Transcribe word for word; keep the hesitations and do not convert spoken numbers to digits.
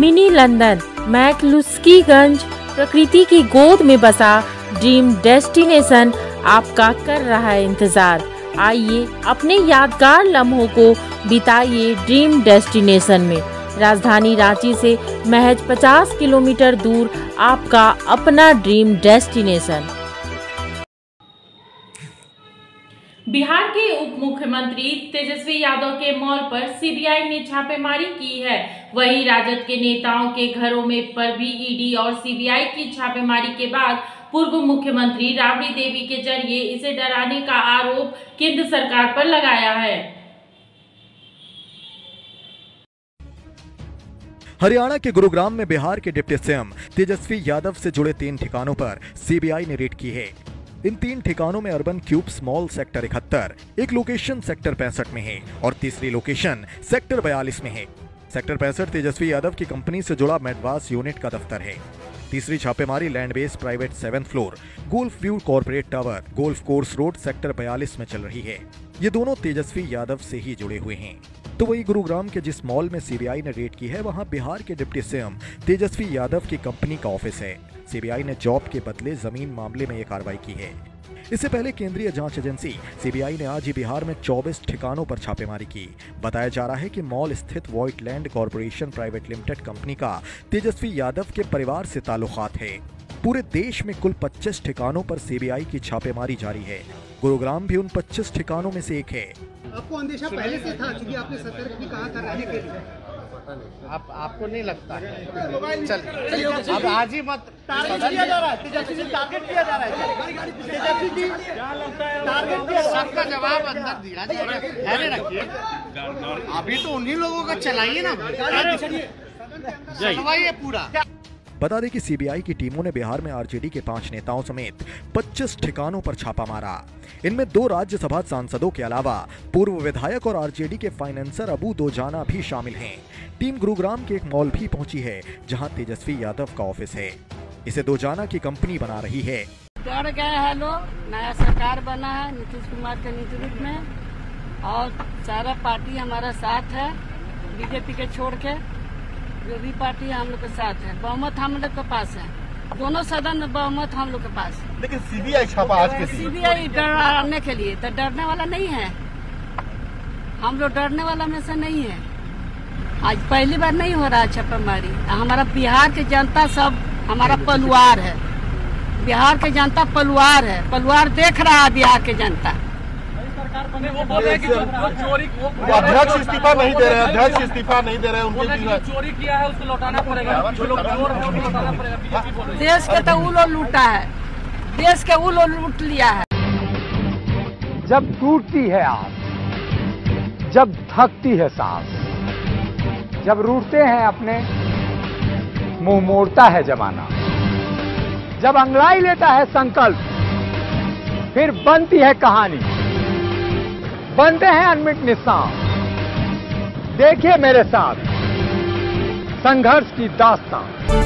Mini London, McCluskieganj प्रकृति की गोद में बसा ड्रीम डेस्टिनेशन आपका कर रहा है इंतजार। आइए अपने यादगार लम्हों को बिताइए ड्रीम डेस्टिनेशन में। राजधानी रांची से महज पचास किलोमीटर दूर आपका अपना ड्रीम डेस्टिनेशन। बिहार के उप मुख्यमंत्री तेजस्वी यादव के मॉल पर सीबीआई ने छापेमारी की है। वहीं राजद के नेताओं के घरों में पर भी ईडी और सीबीआई की छापेमारी के बाद पूर्व मुख्यमंत्री राबड़ी देवी के जरिए इसे डराने का आरोप केंद्र सरकार पर लगाया है। हरियाणा के गुरुग्राम में बिहार के डिप्टी सीएम तेजस्वी यादव से जुड़े तीन ठिकानों पर सीबीआई ने रेड की है। इन तीन ठिकानों में अर्बन क्यूब स्मॉल सेक्टर इकहत्तर, एक लोकेशन सेक्टर पैंसठ में है और तीसरी लोकेशन सेक्टर बयालीस में है। सेक्टर पैंसठ तेजस्वी यादव की कंपनी से जुड़ा मेडवास यूनिट का दफ्तर है। तीसरी छापेमारी land base private seventh floor golf view corporate tower golf course road sector बयालीस में चल रही है। ये दोनों तेजस्वी यादव से ही जुड़े हुए हैं। तो वही गुरुग्राम के जिस मॉल में सीबीआई ने रेड की है, वहां बिहार के डिप्टी सीएम तेजस्वी यादव की कंपनी का ऑफिस है। सीबीआई ने जॉब के बदले जमीन मामले में ये कार्रवाई की है। इससे पहले केंद्रीय जांच एजेंसी सीबीआई ने आज ही बिहार में चौबीस ठिकानों पर छापेमारी की। बताया जा रहा है कि मॉल स्थित white land corporation private limited company का तेजस्वी यादव के परिवार से ताल्लुकात है। पूरे देश में कुल पच्चीस ठिकानों पर सीबीआई की छापेमारी जारी है। गुरुग्राम भी उन पच्चीस ठिकानों में से एक है। आपको अंदेशा पहले से था क्योंकि आपने सतर्क भी कहा था रहने के लिए। आप आपको नहीं लगता है? चल अब आज ही मत टारगेट किया जा रहा है, तेजस्वी टारगेट किया जा रहा है, तेजस्वी टारगेट किया। सबका जवाब अंदर दिया जा रहा है, रखिए। अभी तो उन्हीं लोगों का चलाइए ना, चलवाइए पूरा। बता दें कि सीबीआई की टीमों ने बिहार में आरजेडी के पांच नेताओं समेत पच्चीस ठिकानों पर छापा मारा। इनमें दो राज्यसभा सांसदों के अलावा पूर्व विधायक और आरजेडी के फाइनेंसर अबू दोजाना भी शामिल हैं। टीम गुरुग्राम के एक मॉल भी पहुंची है, जहां तेजस्वी यादव का ऑफिस है। इसे दोजाना की कंपनी बना रही है। डर गए हैं लोग, नया सरकार बना है नीतीश कुमार के नेतृत्व में और सारा पार्टी हमारा साथ है, बीजेपी के छोड़ के जो भी पार्टी हम लोग के साथ है। बहुमत हम लोग के पास है, दोनों सदन में बहुमत हम लोग के पास है। लेकिन सीबीआई छापा आज के सीबीआई डराने के लिए, तो डरने वाला नहीं है हम लोग, डरने वाला में से नहीं है। आज पहली बार नहीं हो रहा है छापामारी। हमारा बिहार की जनता सब हमारा परिवार है, बिहार की जनता परिवार है, परिवार देख रहा है बिहार की जनता। वो बोल रहे हैं कि चोरी, अध्यक्ष इस्तीफा नहीं दे रहे, अध्यक्ष इस्तीफा नहीं दे रहे, उनके चोरी किया है उसको लौटाना पड़ेगा। जो लोग चोर हैं उनको लौटाना पड़ेगा। देश के तो वो लोग लूटा है, देश के वो लोग लूट लिया है। जब टूटती है आप, जब थकती है सांस, जब रूठते हैं अपने, मुंह मोड़ता है जमाना, जब अंगड़ाई लेता है संकल्प, फिर बनती है कहानी, बनते हैं अनमिट निशान। देखिए मेरे साथ संघर्ष की दास्तान।